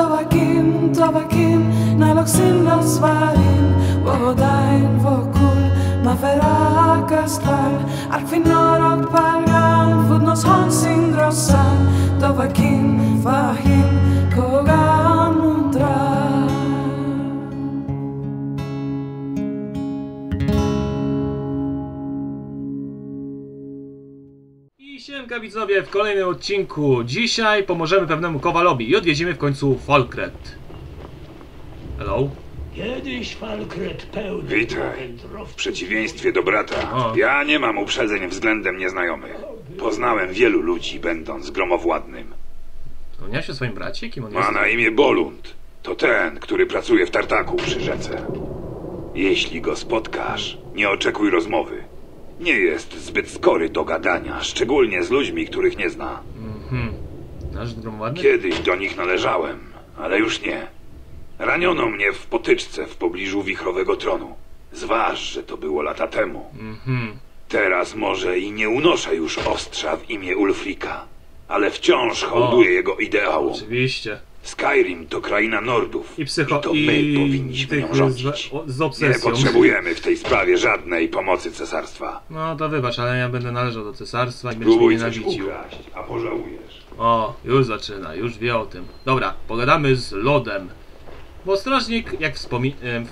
Tovakin, naloksin losvarin, vohodain vokul, maferakastval, arkfinorok palgan, vudnos honsin drossan, tovakin, vahin, kogan mundran. Siemka widzowie, w kolejnym odcinku. Dzisiaj pomożemy pewnemu kowalowi i odwiedzimy w końcu Falkret. Hello? Kiedyś Falkret pełny. Witaj. W przeciwieństwie do brata, ja nie mam uprzedzeń względem nieznajomych. Poznałem wielu ludzi, będąc gromowładnym. Wspomniałeś o swoim bracie? Kim on jest? Ma na imię Bolund. To ten, który pracuje w Tartaku przy rzece. Jeśli go spotkasz, nie oczekuj rozmowy. Nie jest zbyt skory do gadania, szczególnie z ludźmi, których nie zna. Kiedyś do nich należałem, ale już nie. Raniono mnie w potyczce w pobliżu Wichrowego Tronu. Zważ, że to było lata temu. Teraz może i nie unoszę już ostrza w imię Ulfrika, ale wciąż hołduję jego ideałom. Oczywiście. Skyrim to kraina Nordów i to my powinniśmy ją rządzić. Nie potrzebujemy w tej sprawie żadnej pomocy cesarstwa. No to wybacz, ale ja będę należał do cesarstwa i będę mnie nienawidził. A pożałujesz. O, już zaczyna, już wie o tym. Dobra, pogadamy z Lodem. Bo strażnik, jak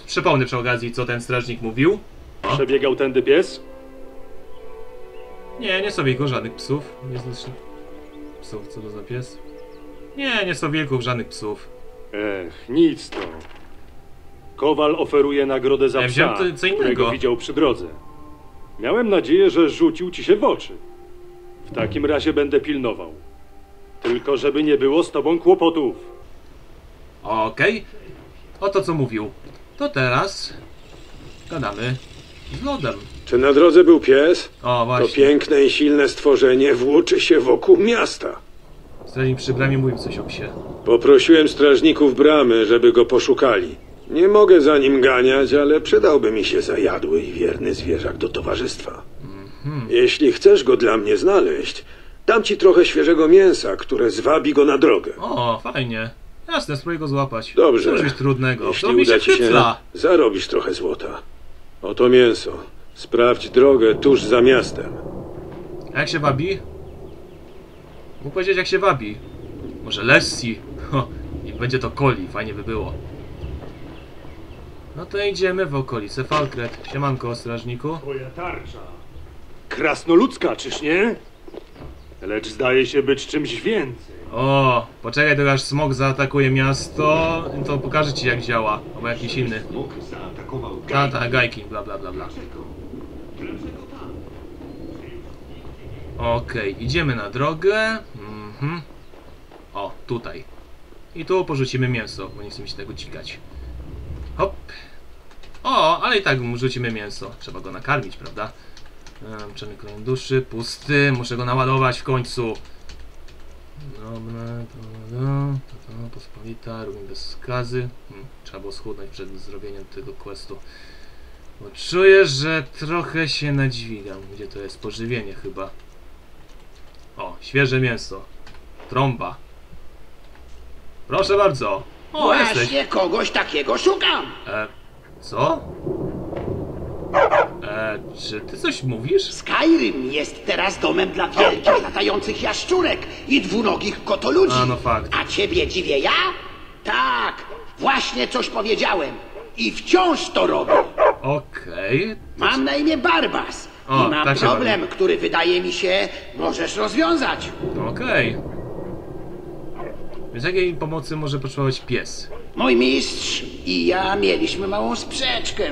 przypomnę przy okazji, co ten strażnik mówił. Przebiegał tędy pies? Nie, nie są wilków, żadnych psów. Nie znaczy psów, co to za pies? Nie, nie są wilków, żadnych psów. Ech, nic to. Kowal oferuje nagrodę za psa, którego widział przy drodze. Miałem nadzieję, że rzucił ci się w oczy. W takim razie będę pilnował. Tylko żeby nie było z tobą kłopotów. Okej. Oto co mówił. To teraz gadamy z Lodem. Czy na drodze był pies? O, właśnie. To piękne i silne stworzenie włóczy się wokół miasta. Strażnik przy bramie mówił coś o psie. Poprosiłem strażników bramy, żeby go poszukali. Nie mogę za nim ganiać, ale przydałby mi się zajadły i wierny zwierzak do towarzystwa. Jeśli chcesz go dla mnie znaleźć, dam ci trochę świeżego mięsa, które zwabi go na drogę. O, fajnie. Jasne, spróbuj go złapać. Dobrze. Coś trudnego. Jeśli uda ci się, zarobisz trochę złota. Oto mięso. Sprawdź drogę tuż za miastem. A jak się wabi? Mógł powiedzieć, jak się wabi. Może Lassie. Niech będzie to Coli, fajnie by było. No to idziemy w okolice Falkret. Siemanko, strażniku. Twoja tarcza. Krasnoludzka, czyż nie? Lecz zdaje się być czymś więcej. O, poczekaj, to aż smok zaatakuje miasto. To pokażę ci, jak działa. Albo jakiś inny. Smok zaatakował Gajkin. Gajkin, bla bla bla bla. Okej, idziemy na drogę. O, tutaj. I tu porzucimy mięso, bo nie chcemy się tego cikać. Hop. O, ale i tak rzucimy mięso. Trzeba go nakarmić, prawda? Czarny klon duszy, pusty. Muszę go naładować w końcu. Dobra, to pospolita, robimy bez skazy. Trzeba było schudnąć przed zrobieniem tego questu. Bo czuję, że trochę się nadźwigam. Gdzie to jest? Pożywienie chyba. O, świeże mięso. Trąba. Proszę bardzo. O, właśnie jesteś. Kogoś takiego szukam. Co? Czy ty coś mówisz? Skyrim jest teraz domem dla wielkich latających jaszczurek i dwunogich kotoludzi. A, no fakt. A ciebie dziwię ja? Tak, właśnie coś powiedziałem. I wciąż to robię. Okej. Mam na imię Barbas. O, i mam tak problem, który wydaje mi się możesz rozwiązać. Więc jakiej pomocy może potrzebować pies? Mój mistrz i ja mieliśmy małą sprzeczkę.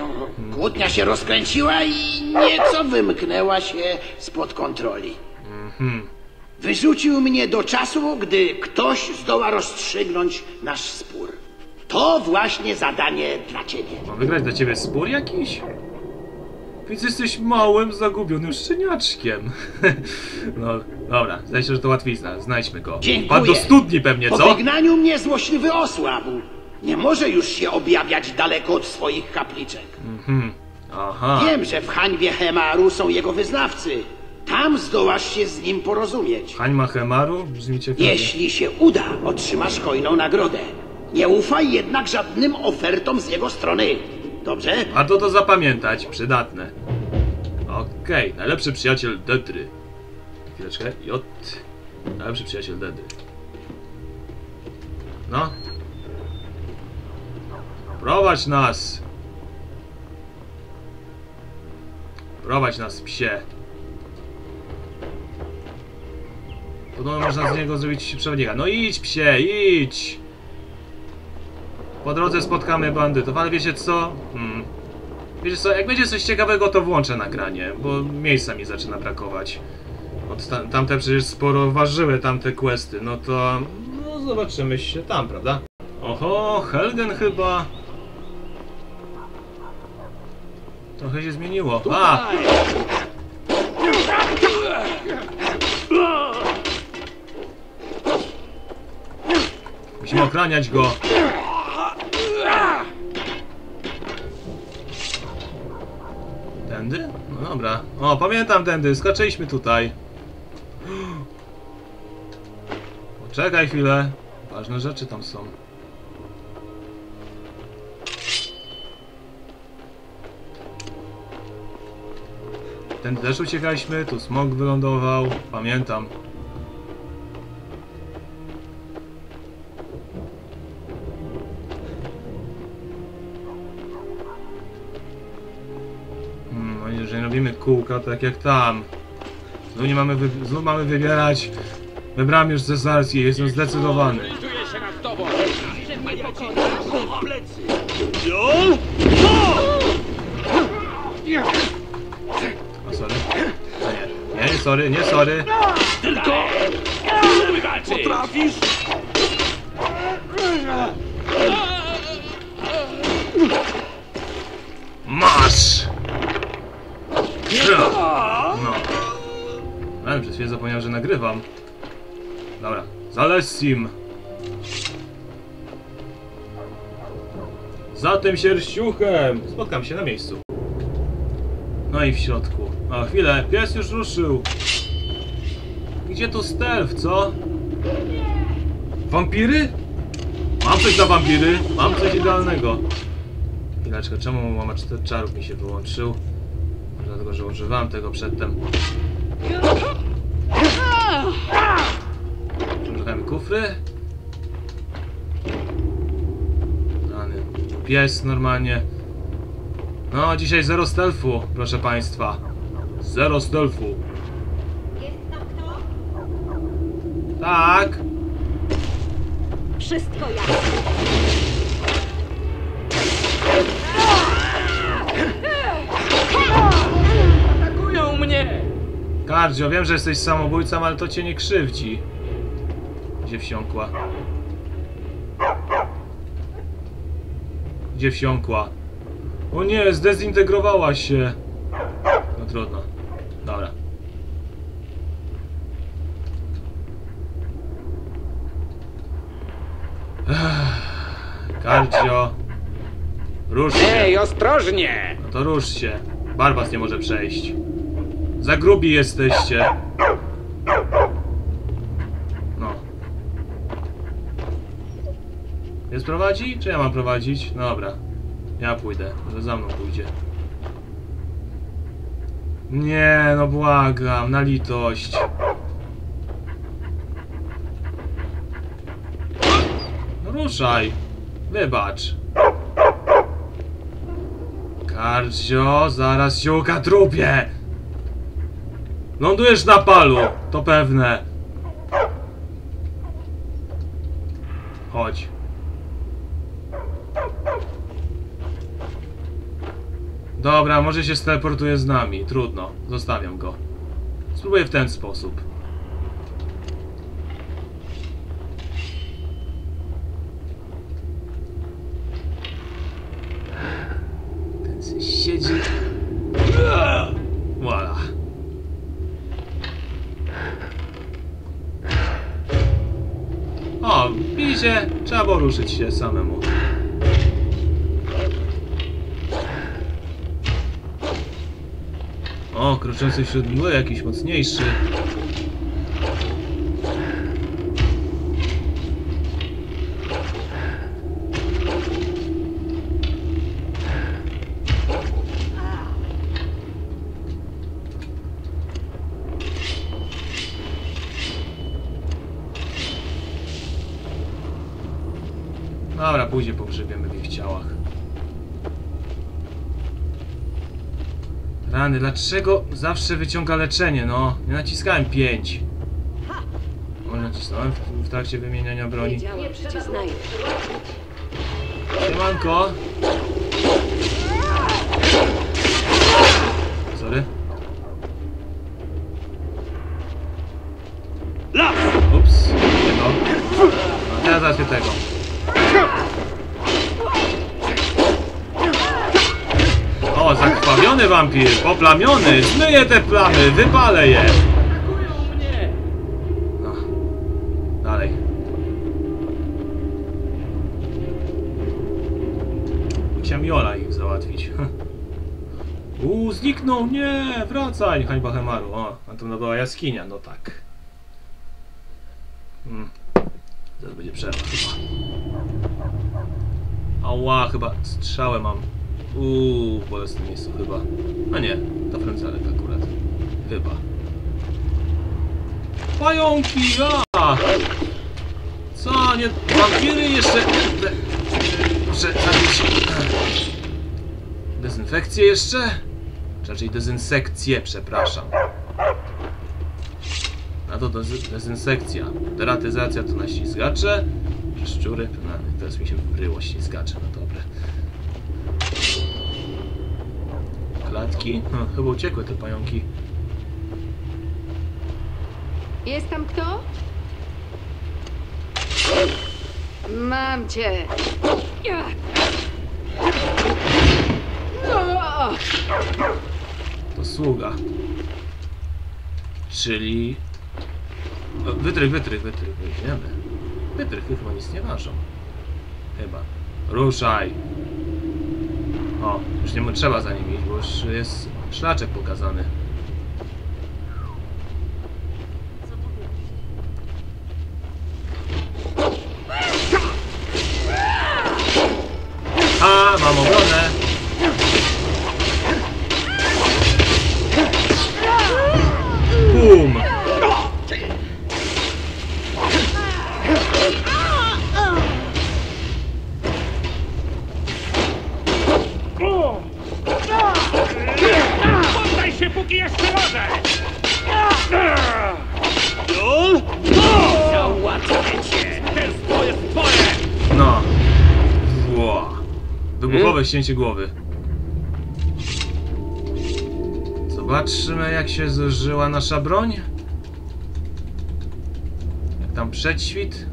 Kłótnia się rozkręciła i nieco wymknęła się spod kontroli. Wyrzucił mnie do czasu, gdy ktoś zdoła rozstrzygnąć nasz spór. To właśnie zadanie dla ciebie. Mam wygrać dla ciebie spór jakiś? Więc jesteś małym, zagubionym szczeniaczkiem. No, dobra, zdaje się, że to łatwizna. Znajdźmy go. Padł do studni pewnie, co? Po wygnaniu mnie złośliwy osłabł. Nie może już się objawiać daleko od swoich kapliczek. Wiem, że w hańbie Haemaru są jego wyznawcy. Tam zdołasz się z nim porozumieć. Hańma Haemaru? Brzmi ciekawie. Jeśli się uda, otrzymasz hojną nagrodę. Nie ufaj jednak żadnym ofertom z jego strony. Dobrze? Warto to zapamiętać. Przydatne. Okej. Najlepszy przyjaciel Dedry. Chwileczkę. J. Najlepszy przyjaciel Dedry. No. Prowadź nas. Prowadź nas, psie. Podobno można z niego zrobić przewodnika. No idź, psie, idź. Po drodze spotkamy bandytów, ale wiecie co? Wiecie co, jak będzie coś ciekawego, to włączę nagranie, bo miejsca mi zaczyna brakować. Tamte przecież sporo ważyły, tamte questy, no to... No zobaczymy się tam, prawda? Oho, Helgen chyba... Trochę się zmieniło. A! Musimy ochraniać go. Tędy? No dobra. O, pamiętam tędy. Skoczyliśmy tutaj. Poczekaj chwilę. Ważne rzeczy tam są. Tędy też uciekaliśmy. Tu smog wylądował. Pamiętam. Kółka, tak jak tam. Znów mamy wybierać. Wybrałem już cesarskie, jestem zdecydowany. O, sorry. Nie, nie, sorry, nie, sorry. Tylko potrafisz. Masz! No. Ale przez chwilę zapomniałem, że nagrywam. Dobra, za Lassim. Za tym sierściuchem. Spotkam się na miejscu. No i w środku. A chwilę, pies już ruszył. Gdzie tu stealth, co? Wampiry? Mam coś dla wampiry. Mam coś idealnego. Chwileczkę, czemu łamacz czarów mi się wyłączył? Dlatego, że używałem tego przedtem. Używałem kufry. Dany pies normalnie. No, dzisiaj zero stealthu, proszę państwa. Zero stealthu. Jest tam kto? Tak. Wszystko jasne. Kharjo, wiem, że jesteś samobójcą, ale to cię nie krzywdzi. Gdzie wsiąkła? Gdzie wsiąkła? O nie, zdezintegrowała się. No trudno. Dobra. Kharjo. Rusz się. Ej, ostrożnie! No to rusz się. Barbas nie może przejść. Za grubi jesteście. No. Jest prowadzi? Czy ja mam prowadzić? Dobra. Ja pójdę. Może za mną pójdzie. Nie, no błagam. Na litość. No ruszaj. Wybacz. Kharjo, zaraz się ukatrupie. Lądujesz na palu, to pewne. Chodź. Dobra, może się teleportuje z nami. Trudno, zostawiam go. Spróbuję w ten sposób. Ten się siedzi. Voilà. O, widzicie? Trzeba było ruszyć się samemu. O, kroczący wśród mgły, jakiś mocniejszy. Dobra, później pogrzebiemy w ich ciałach. Rany, dlaczego zawsze wyciąga leczenie? No, nie naciskałem 5. O, nacisnąłem w trakcie wymieniania broni. Siemanko. Sorry. Ups, tego. No, teraz załatwię tego. O, zakrwawiony wampir, poplamiony. Zmyję te plamy, wypalę je. No, dalej. Musiałem Jola ich załatwić. Zniknął, nie, wracaj, hańba Haemaru. O, a to była jaskinia, no tak. Zaraz będzie przerwa chyba. Ała, chyba strzałę mam. Bolesne miejsce chyba. A nie, to frędzelek akurat. Chyba. Pająki, a! Co, nie, wampiry jeszcze... Muszę zabić... Dezynfekcję jeszcze? Czy raczej dezynsekcję, przepraszam. A to dezynsekcja. Deratyzacja to na ślizgacze. Szczury? No, teraz mi się wryło ślizgacze, no dobre. Klatki? Chyba uciekły te pająki. Jest tam kto? Mam cię. No. To sługa. Czyli... Wytrych, weźmiemy. Wytrychy chyba nic nie ważą. Chyba. Ruszaj! O, już nie trzeba za nim iść, bo już jest szlaczek pokazany. A, mam obronę! Bum! No. Wow. Wybuchowe ścięcie głowy. Zobaczmy, jak się zużyła nasza broń. Jak tam przedświt?